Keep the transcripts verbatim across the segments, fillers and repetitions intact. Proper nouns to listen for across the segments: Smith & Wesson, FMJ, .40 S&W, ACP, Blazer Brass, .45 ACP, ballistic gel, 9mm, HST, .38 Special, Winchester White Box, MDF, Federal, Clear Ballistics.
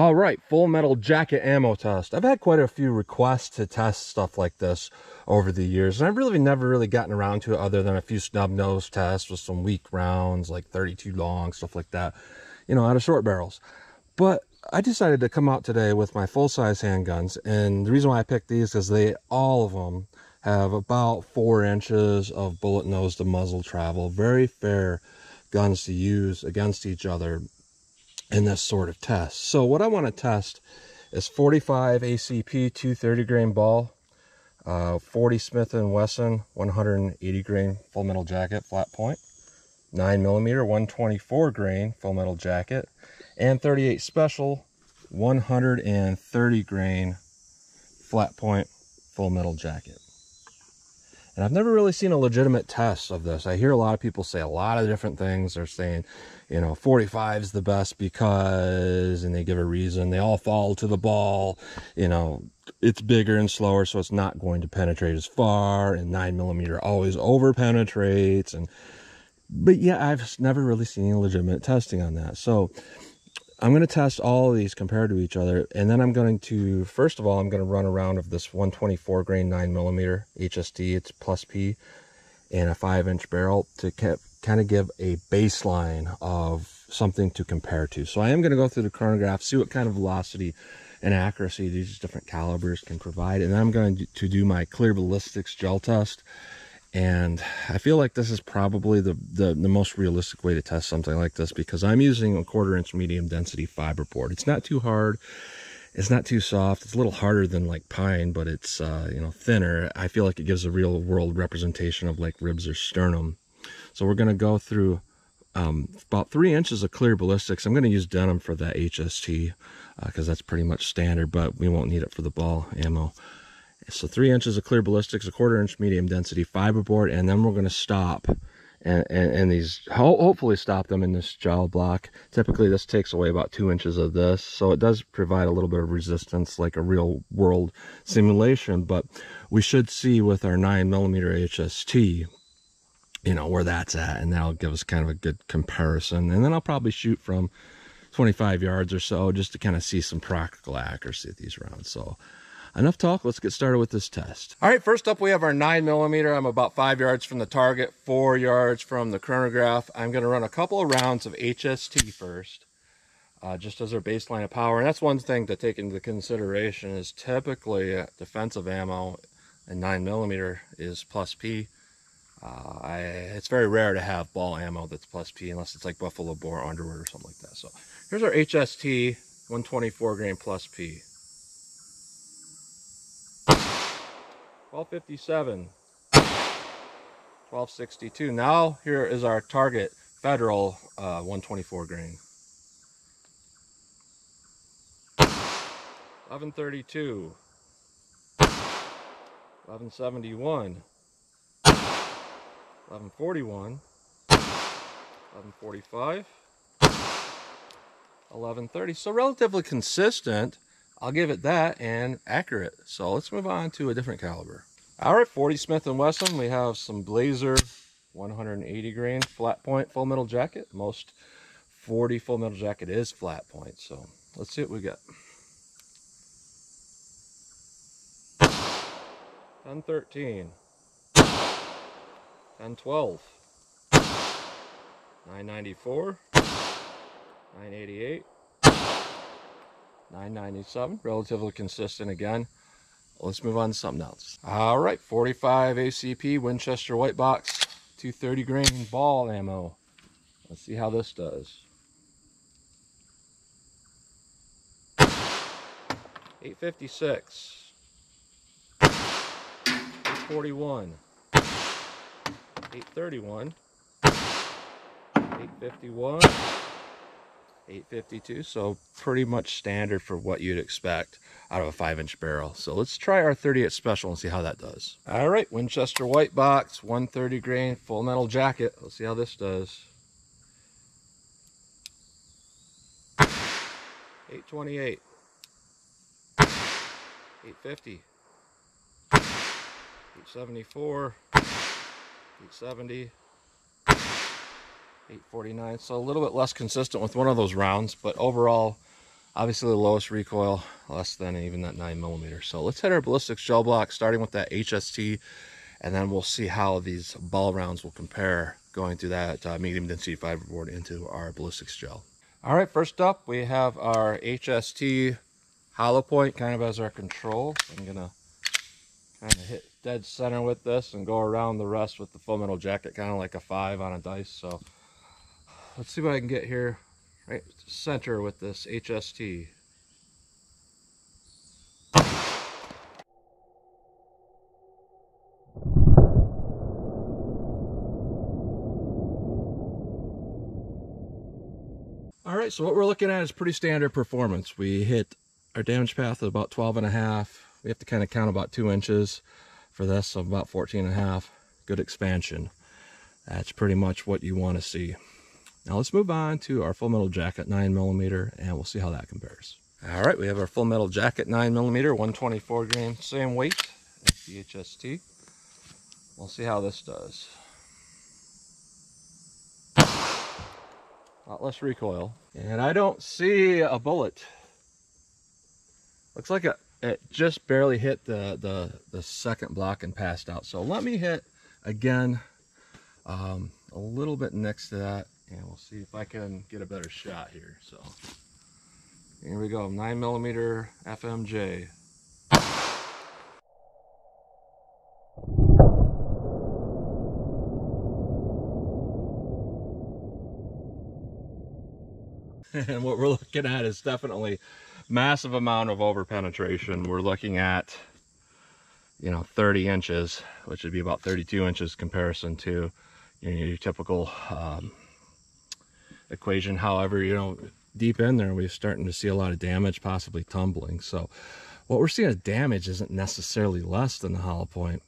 All right, full metal jacket ammo test. I've had quite a few requests to test stuff like this over the years, and I've really never really gotten around to it other than a few snub nose tests with some weak rounds, like thirty-two long, stuff like that, you know, out of short barrels. But I decided to come out today with my full-size handguns, and the reason why I picked these is they, all of them, have about four inches of bullet nose to muzzle travel. Very fair guns to use against each other in this sort of test. So what I want to test is forty-five A C P two thirty grain ball, uh, forty Smith and Wesson one hundred eighty grain full metal jacket flat point, nine millimeter one twenty-four grain full metal jacket, and thirty-eight Special one hundred thirty grain flat point full metal jacket. And I've never really seen a legitimate test of this. I hear a lot of people say a lot of different things. They're saying, you know, forty-five is the best because, and they give a reason. They all fall to the ball. You know, it's bigger and slower, so it's not going to penetrate as far. And nine millimeter always over penetrates. And but yeah, I've never really seen legitimate testing on that. So I'm going to test all of these compared to each other, and then I'm going to, first of all, I'm going to run a round of this one twenty-four grain nine millimeter H S T, it's plus P, and a five inch barrel to kind of give a baseline of something to compare to. So I am going to go through the chronograph, see what kind of velocity and accuracy these different calibers can provide, and then I'm going to do my Clear Ballistics gel test. And I feel like this is probably the, the, the most realistic way to test something like this, because I'm using a quarter inch medium density fiberboard. It's not too hard. It's not too soft. It's a little harder than like pine, but it's, uh, you know, thinner. I feel like it gives a real world representation of like ribs or sternum. So we're going to go through um, about three inches of Clear Ballistics. I'm going to use denim for that H S T because uh, that's pretty much standard, but we won't need it for the ball ammo. So three inches of Clear Ballistics, a quarter inch medium density fiberboard, and then we're going to stop and, and, and these, ho hopefully stop them in this gel block. Typically this takes away about two inches of this, so it does provide a little bit of resistance like a real world simulation, but we should see with our nine millimeter H S T, you know, where that's at, and that'll give us kind of a good comparison. And then I'll probably shoot from twenty-five yards or so just to kind of see some practical accuracy at these rounds. So enough talk, let's get started with this test. All right, first up we have our nine millimeter. I'm about five yards from the target, four yards from the chronograph. I'm gonna run a couple of rounds of H S T first, uh, just as our baseline of power. And that's one thing to take into consideration is typically defensive ammo and nine millimeter is plus P. Uh, I, it's very rare to have ball ammo that's plus P unless it's like Buffalo Bore, Underwood or something like that. So here's our H S T one twenty-four grain plus P. twelve fifty-seven, twelve sixty-two. Now here is our target Federal uh, one twenty-four grain. eleven thirty-two, eleven seventy-one, eleven forty-one, eleven forty-five, eleven thirty. So relatively consistent. I'll give it that, and accurate. So let's move on to a different caliber. All right, forty Smith and Wesson. We have some Blazer one hundred eighty grain flat point full metal jacket. Most forty full metal jacket is flat point. So let's see what we got. ten thirteen, ten twelve, nine ninety-four, nine eighty-eight. nine ninety-seven, relatively consistent again. Let's move on to something else. All right, forty-five A C P Winchester White Box, two thirty grain ball ammo. Let's see how this does. eight fifty-six, eight forty-one, eight thirty-one, eight fifty-one, eight fifty-two, so pretty much standard for what you'd expect out of a five inch barrel. So let's try our thirty-eight Special and see how that does. All right, Winchester White Box, one thirty grain full metal jacket. Let's see how this does. eight twenty-eight, eight fifty, eight seventy-four, eight seventy, eight forty-nine. So a little bit less consistent with one of those rounds, but overall Obviously the lowest recoil, less than even that nine millimeter. So let's hit our ballistics gel block, starting with that H S T, and then we'll see how these ball rounds will compare going through that uh, medium density fiberboard into our ballistics gel. All right, first up we have our H S T hollow point kind of as our control. I'm gonna kind of hit dead center with this and go around the rest with the full metal jacket, kind of like a five on a dice. So let's see what I can get here. Right center with this H S T. All right, so what we're looking at is pretty standard performance. We hit our damage path of about twelve and a half. We have to kind of count about two inches for this, so about fourteen and a half. Good expansion. That's pretty much what you want to see. Now let's move on to our full metal jacket nine millimeter, and we'll see how that compares. All right, we have our full metal jacket nine millimeter, one twenty-four grain, same weight as the H S T. We'll see how this does. A lot less recoil. And I don't see a bullet. Looks like it, it just barely hit the, the, the second block and passed out. So let me hit again um, a little bit next to that. And we'll see if I can get a better shot here. So here we go, nine millimeter F M J. And what we're looking at is definitely massive amount of over penetration. We're looking at, you know, thirty inches, which would be about thirty-two inches comparison to, you know, your typical um, equation. However, you know, deep in there we're starting to see a lot of damage, possibly tumbling. So what we're seeing as damage isn't necessarily less than the hollow point,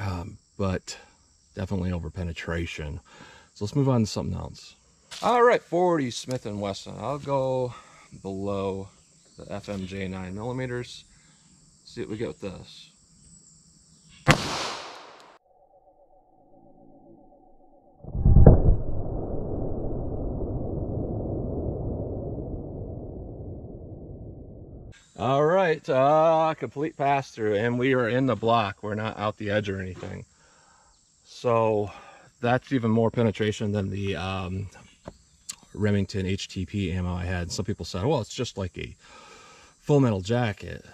um, but definitely over penetration. So let's move on to something else. All right, forty Smith and Wesson. I'll go below the F M J nine millimeters, see what we get with this. All right, uh, complete pass through, and we are in the block. We're not out the edge or anything. So that's even more penetration than the um, Remington H T P ammo I had. Some people said, well, it's just like a full metal jacket,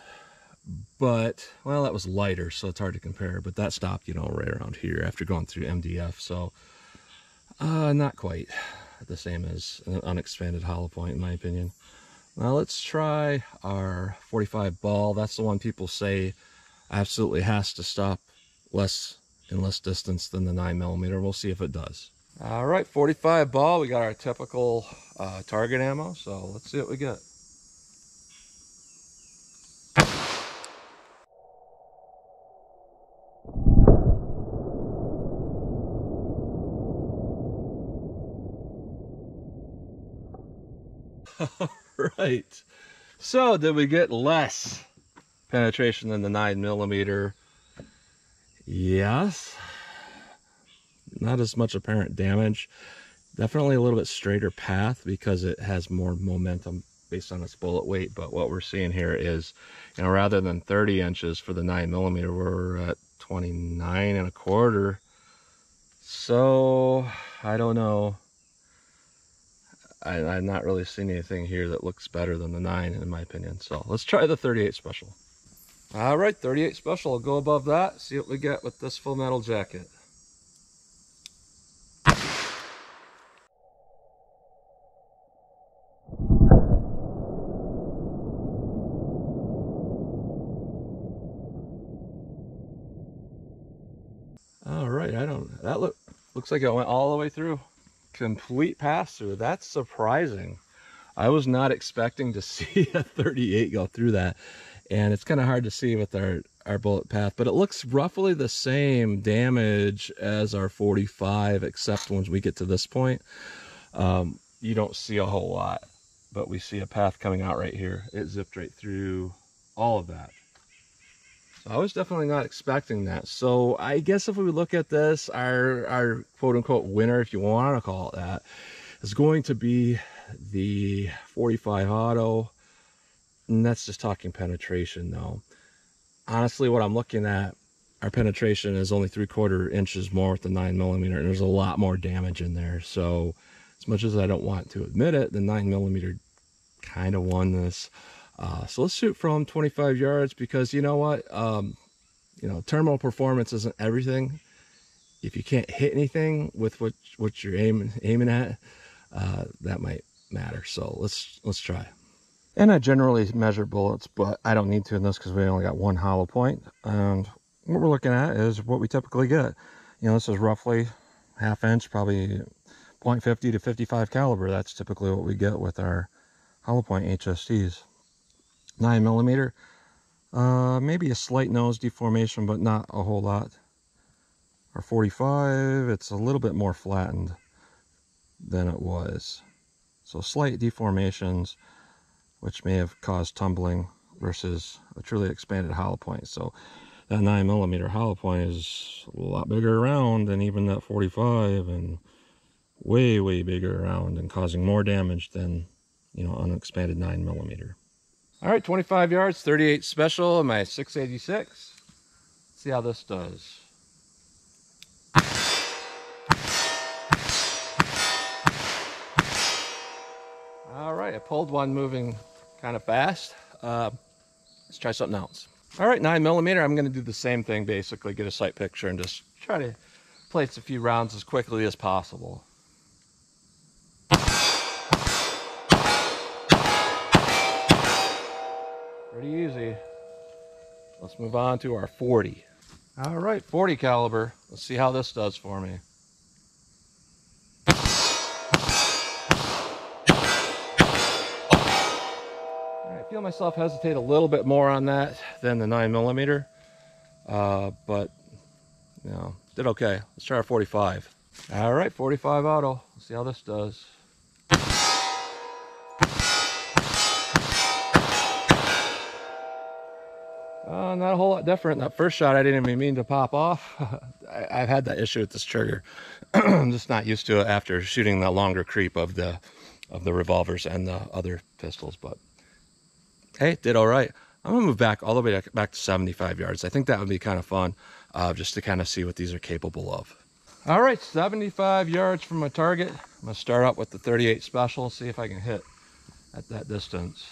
but well, that was lighter, so it's hard to compare, but that stopped, you know, right around here after going through M D F. So uh, not quite the same as an unexpanded hollow point, in my opinion. Now let's try our forty-five ball. That's the one people say absolutely has to stop less in less distance than the nine millimeter. We'll see if it does. All right, forty-five ball. We got our typical uh, target ammo, so let's see what we get. Right, so did we get less penetration than the nine millimeter? Yes. Not as much apparent damage. Definitely a little bit straighter path because it has more momentum based on its bullet weight. But what we're seeing here is, you know, rather than thirty inches for the nine millimeter, we're at twenty-nine and a quarter. So I don't know. I, I'm not really seeing anything here that looks better than the nine, in my opinion. So let's try the thirty-eight special. All right, thirty-eight special. I'll go above that, see what we get with this full metal jacket. All right, I don't. That look looks like it went all the way through. Complete pass through. That's surprising. I was not expecting to see a thirty-eight go through that, and it's kind of hard to see with our our bullet path, but it looks roughly the same damage as our forty-five, except once we get to this point um you don't see a whole lot, but we see a path coming out right here. It zipped right through all of that. I was definitely not expecting that. So I guess if we look at this, our, our quote unquote winner, if you want to call it that, is going to be the forty-five auto, and that's just talking penetration though. Honestly, what I'm looking at, our penetration is only three quarter inches more with the nine millimeter, and there's a lot more damage in there. So as much as I don't want to admit it, the nine millimeter kind of won this. Uh, so let's shoot from twenty-five yards, because you know what, um, you know, terminal performance isn't everything. If you can't hit anything with what, what you're aiming, aiming at, uh, that might matter. So let's, let's try. And I generally measure bullets, but I don't need to in this because we only got one hollow point. And what we're looking at is what we typically get. You know, this is roughly half inch, probably point fifty to fifty-five caliber. That's typically what we get with our hollow point H S Ts. Nine millimeter, uh, maybe a slight nose deformation, but not a whole lot. Our forty-five, it's a little bit more flattened than it was. So slight deformations, which may have caused tumbling versus a truly expanded hollow point. So that nine millimeter hollow point is a lot bigger around than even that forty-five, and way, way bigger around and causing more damage than, you know, unexpanded nine millimeter. All right, twenty-five yards, thirty-eight special, and my six eighty-six. Let's see how this does. All right, I pulled one moving kind of fast. Uh, let's try something else. All right, nine millimeter. I'm gonna do the same thing, basically, get a sight picture and just try to place a few rounds as quickly as possible. Pretty easy. Let's move on to our forty. All right, forty caliber. Let's see how this does for me. I feel myself hesitate a little bit more on that than the nine millimeter, uh, but you know, did okay. Let's try our forty-five. All right, forty-five auto. Let's see how this does. Uh, not a whole lot different. That first shot, I didn't even mean to pop off. I, I've had that issue with this trigger. I'm just not used to it after shooting the longer creep of the of the revolvers and the other pistols, but. Hey, did all right. I'm gonna move back all the way back to seventy-five yards. I think that would be kind of fun, uh, just to kind of see what these are capable of. All right, seventy-five yards from my target. I'm gonna start up with the thirty-eight special, see if I can hit at that distance.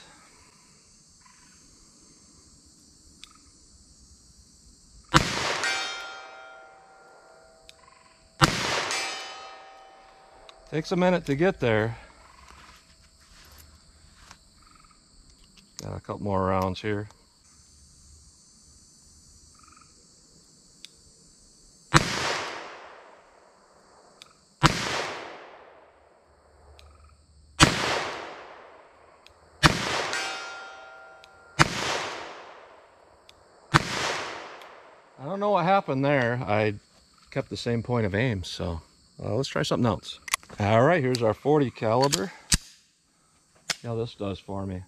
Takes a minute to get there. Got a couple more rounds here. I don't know what happened there. I kept the same point of aim, so uh, let's try something else. All right, here's our forty caliber. See how this does for me.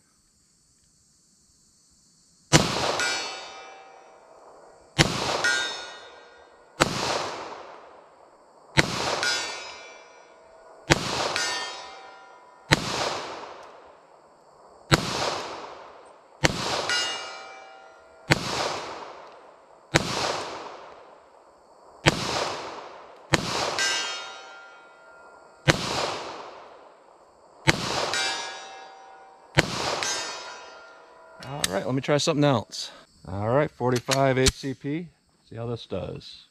All right, let me try something else. All right, forty-five A C P. See how this does.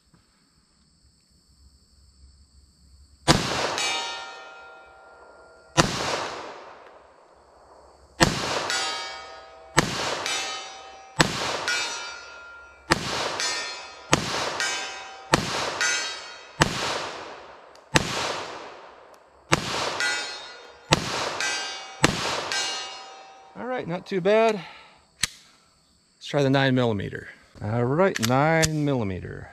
All right, not too bad. Let's try the nine millimeter. All right, nine millimeter.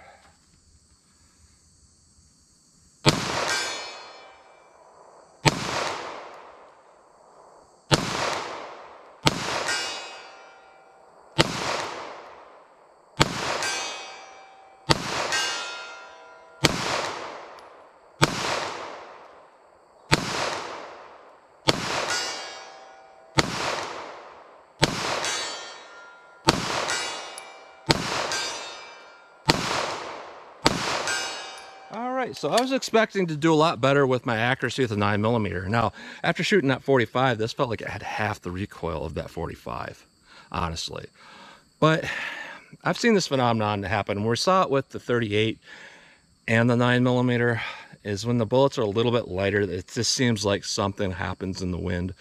right, so I was expecting to do a lot better with my accuracy with a nine millimeter. Now, after shooting that forty-five, this felt like it had half the recoil of that forty-five, honestly. But I've seen this phenomenon happen. We saw it with the thirty-eight and the nine millimeter, is when the bullets are a little bit lighter, it just seems like something happens in the wind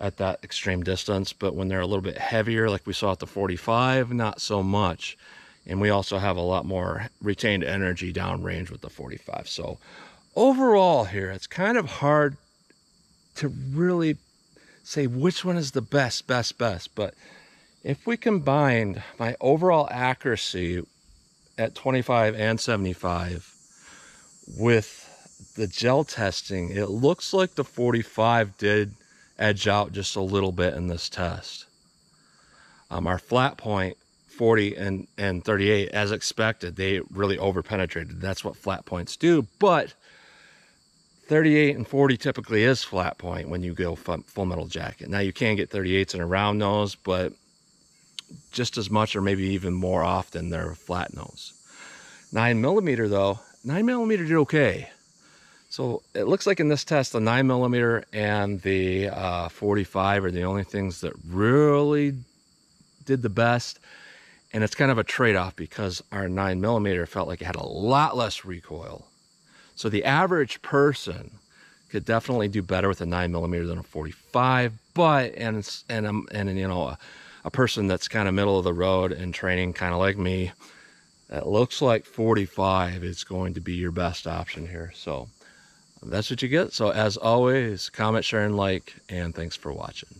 at that extreme distance. But when they're a little bit heavier, like we saw at the forty-five, not so much. And we also have a lot more retained energy downrange with the forty-five. So overall here, it's kind of hard to really say which one is the best, best, best. But if we combined my overall accuracy at twenty-five and seventy-five with the gel testing, it looks like the forty-five did edge out just a little bit in this test. Um, our flat point forty and, and thirty-eight, as expected, they really over-penetrated. That's what flat points do, but thirty-eight and forty typically is flat point when you go full metal jacket. Now, you can get thirty-eights in a round nose, but just as much or maybe even more often they're flat nose. nine millimeter though, nine millimeter did okay. So it looks like in this test, the nine millimeter and the uh, forty-five are the only things that really did the best. And it's kind of a trade-off because our nine millimeter felt like it had a lot less recoil. So the average person could definitely do better with a nine millimeter than a forty-five. But, and, and, and you know, a, a person that's kind of middle of the road and training kind of like me, it looks like forty-five is going to be your best option here. So that's what you get. So as always, comment, share, and like, and thanks for watching.